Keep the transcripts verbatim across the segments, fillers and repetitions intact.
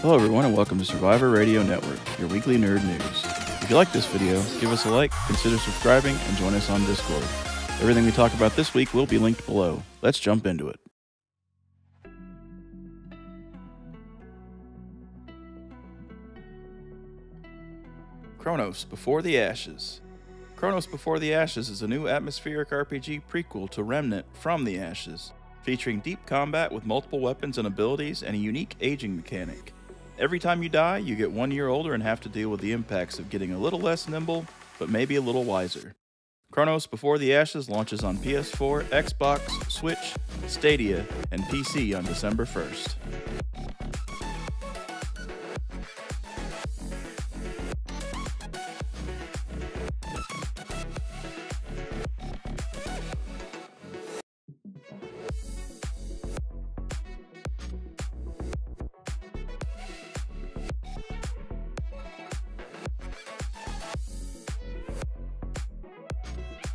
Hello everyone and welcome to Survivor Radio Network, your weekly nerd news. If you like this video, give us a like, consider subscribing, and join us on Discord. Everything we talk about this week will be linked below. Let's jump into it. Chronos Before the Ashes. Chronos Before the Ashes is a new atmospheric R P G prequel to Remnant from the Ashes, featuring deep combat with multiple weapons and abilities and a unique aging mechanic. Every time you die, you get one year older and have to deal with the impacts of getting a little less nimble, but maybe a little wiser. Chronos Before the Ashes launches on P S four, Xbox, Switch, Stadia, and P C on December first.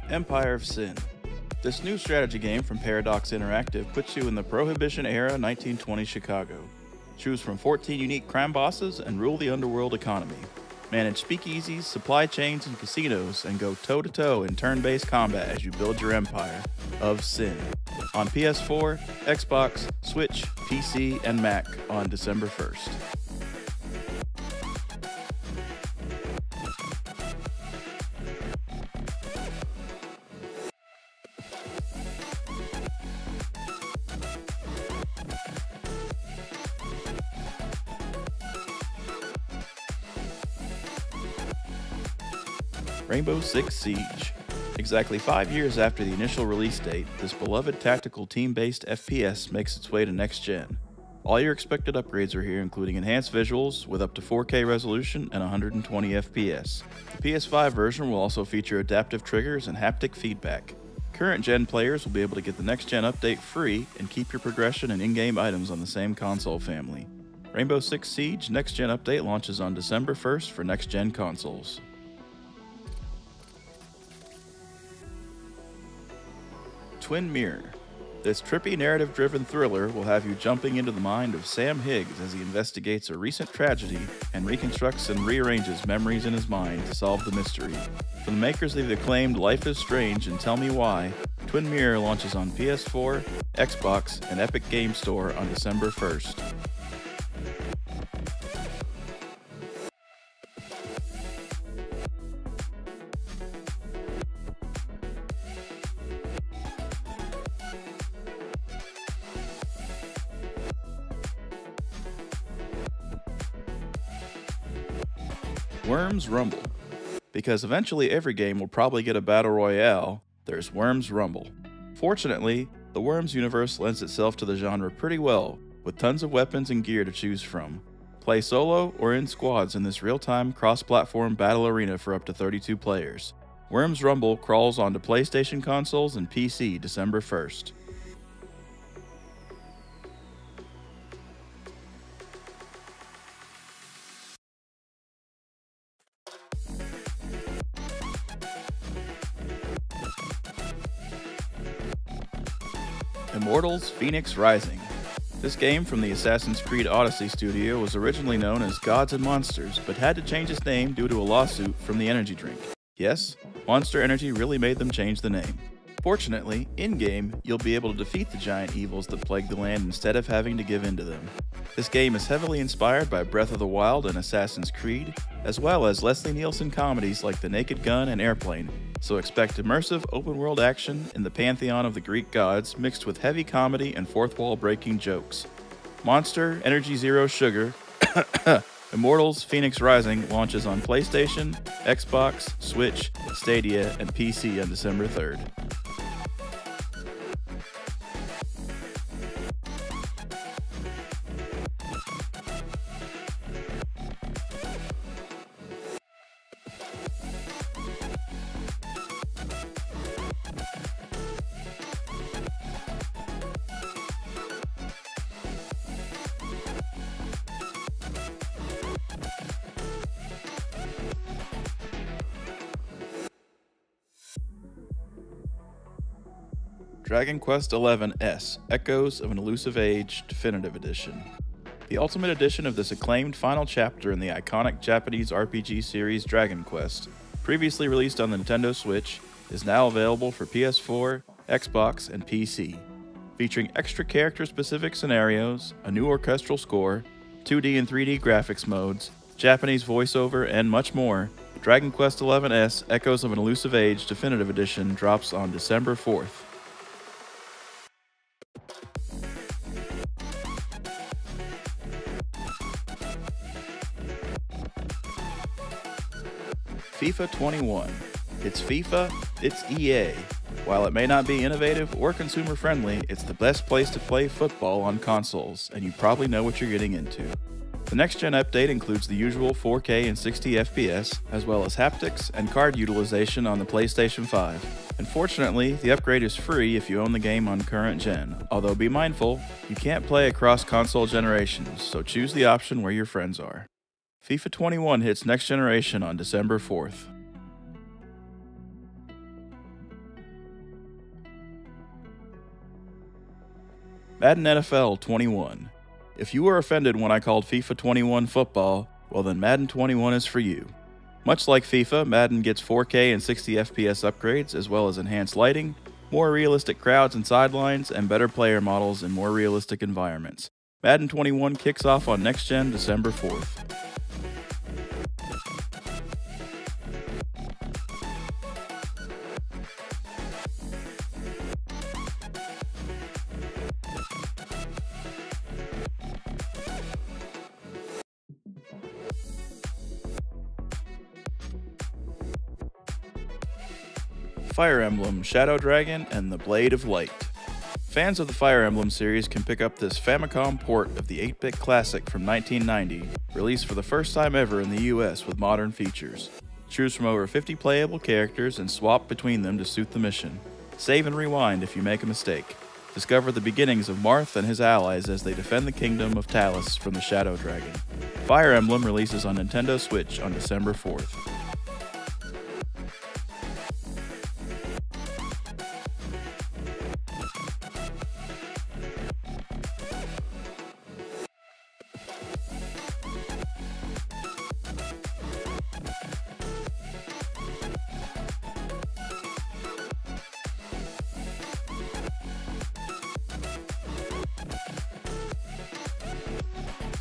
Empire of Sin. This new strategy game from Paradox Interactive puts you in the Prohibition era nineteen twenties Chicago. Choose from fourteen unique crime bosses and rule the underworld economy. Manage speakeasies, supply chains, and casinos, and go toe-to-toe in turn-based combat as you build your Empire of Sin. On P S four, Xbox, Switch, P C, and Mac on December first. Rainbow Six Siege. Exactly five years after the initial release date, this beloved tactical team-based F P S makes its way to next-gen. All your expected upgrades are here, including enhanced visuals with up to four K resolution and one hundred twenty F P S. The P S five version will also feature adaptive triggers and haptic feedback. Current-gen players will be able to get the next-gen update free and keep your progression and in-game items on the same console family. Rainbow Six Siege next-gen update launches on December first for next-gen consoles. Twin Mirror. This trippy narrative-driven thriller will have you jumping into the mind of Sam Higgs as he investigates a recent tragedy and reconstructs and rearranges memories in his mind to solve the mystery. From the makers of the acclaimed Life is Strange and Tell Me Why, Twin Mirror launches on P S four, Xbox, and Epic Game Store on December first. Worms Rumble. Because eventually every game will probably get a Battle Royale, there's Worms Rumble. Fortunately, the Worms universe lends itself to the genre pretty well, with tons of weapons and gear to choose from. Play solo or in squads in this real-time cross-platform battle arena for up to thirty-two players. Worms Rumble crawls onto PlayStation consoles and P C December first. Immortals Fenyx Rising. This game from the Assassin's Creed Odyssey studio was originally known as Gods and Monsters, but had to change its name due to a lawsuit from the energy drink. Yes, Monster Energy really made them change the name. Fortunately, in-game, you'll be able to defeat the giant evils that plague the land instead of having to give in to them. This game is heavily inspired by Breath of the Wild and Assassin's Creed, as well as Leslie Nielsen comedies like The Naked Gun and Airplane, so expect immersive open-world action in the pantheon of the Greek gods mixed with heavy comedy and fourth-wall-breaking jokes. Monster Energy Zero Sugar Immortals Fenyx Rising launches on PlayStation, Xbox, Switch, Stadia, and P C on December third. Dragon Quest eleven S, Echoes of an Elusive Age, Definitive Edition. the Ultimate Edition of this acclaimed final chapter in the iconic Japanese R P G series Dragon Quest, previously released on Nintendo Switch, is now available for P S four, Xbox, and P C. Featuring extra character-specific scenarios, a new orchestral score, two D and three D graphics modes, Japanese voiceover, and much more, Dragon Quest eleven S Echoes of an Elusive Age Definitive Edition drops on December fourth. FIFA twenty-one. It's FIFA, it's E A. While it may not be innovative or consumer-friendly, it's the best place to play football on consoles, and you probably know what you're getting into. The next-gen update includes the usual four K and sixty F P S, as well as haptics and card utilization on the PlayStation five. Unfortunately, the upgrade is free if you own the game on current-gen, although be mindful, you can't play across console generations, so choose the option where your friends are. FIFA twenty-one hits next generation on December fourth. Madden N F L twenty-one. If you were offended when I called FIFA twenty-one football, well then Madden twenty-one is for you. Much like FIFA, Madden gets four K and sixty F P S upgrades as well as enhanced lighting, more realistic crowds and sidelines, and better player models in more realistic environments. Madden twenty-one kicks off on next gen December fourth. Fire Emblem, Shadow Dragon, and the Blade of Light. Fans of the Fire Emblem series can pick up this Famicom port of the eight bit classic from nineteen ninety, released for the first time ever in the U S with modern features. Choose from over fifty playable characters and swap between them to suit the mission. Save and rewind if you make a mistake. Discover the beginnings of Marth and his allies as they defend the kingdom of Talos from the Shadow Dragon. Fire Emblem releases on Nintendo Switch on December fourth.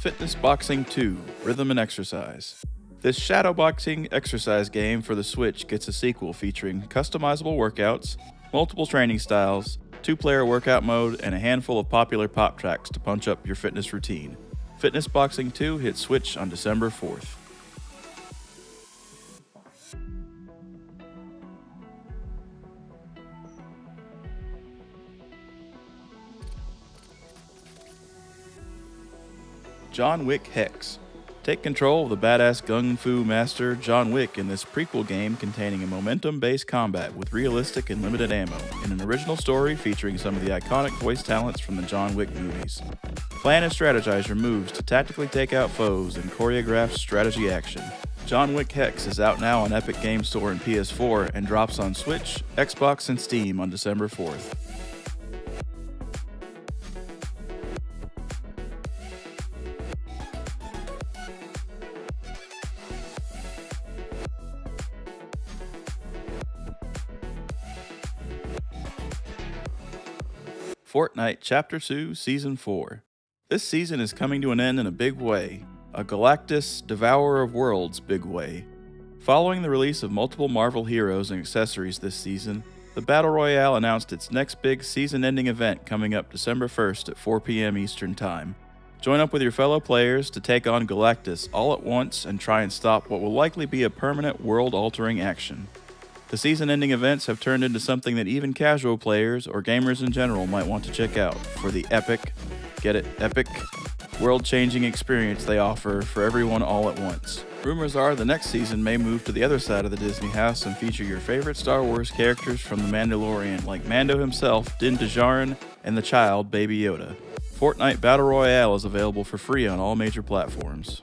Fitness Boxing two, Rhythm and Exercise. This shadow boxing exercise game for the Switch gets a sequel featuring customizable workouts, multiple training styles, two player workout mode, and a handful of popular pop tracks to punch up your fitness routine. Fitness Boxing two hits Switch on December fourth. John Wick Hex. Take control of the badass Kung Fu master John Wick in this prequel game containing a momentum-based combat with realistic and limited ammo, and an original story featuring some of the iconic voice talents from the John Wick movies. Plan and strategize your moves to tactically take out foes and choreograph strategy action. John Wick Hex is out now on Epic Games Store and P S four and drops on Switch, Xbox, and Steam on December fourth. Fortnite Chapter two Season four. This season is coming to an end in a big way, a Galactus Devourer of Worlds big way. Following the release of multiple Marvel heroes and accessories this season, the Battle Royale announced its next big season-ending event coming up December first at four P M Eastern Time. Join up with your fellow players to take on Galactus all at once and try and stop what will likely be a permanent world-altering action. The season-ending events have turned into something that even casual players or gamers in general might want to check out for the epic, get it, epic, world-changing experience they offer for everyone all at once. Rumors are the next season may move to the other side of the Disney house and feature your favorite Star Wars characters from The Mandalorian, like Mando himself, Din Djarin, and the child, Baby Yoda. Fortnite Battle Royale is available for free on all major platforms.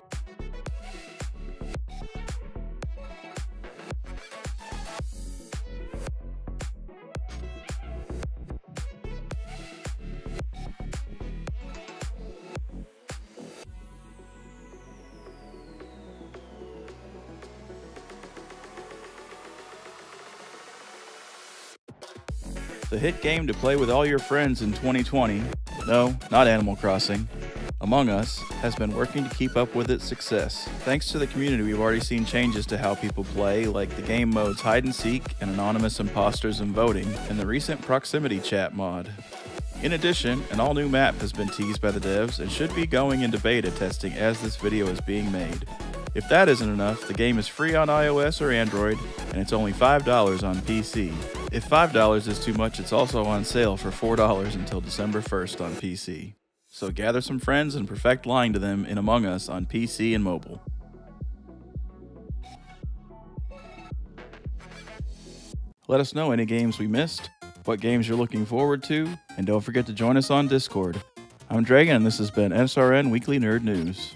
The hit game to play with all your friends in twenty twenty, no, not Animal Crossing, Among Us, has been working to keep up with its success. Thanks to the community, we've already seen changes to how people play, like the game modes hide and seek and anonymous imposters and voting, and the recent proximity chat mod. In addition, an all-new map has been teased by the devs and should be going into beta testing as this video is being made. If that isn't enough, the game is free on iOS or Android, and it's only five dollars on P C. If five dollars is too much, it's also on sale for four dollars until December first on P C. So gather some friends and perfect lying to them in Among Us on P C and mobile. Let us know any games we missed, what games you're looking forward to, and don't forget to join us on Discord. I'm Dragon, and this has been S R N Weekly Nerd News.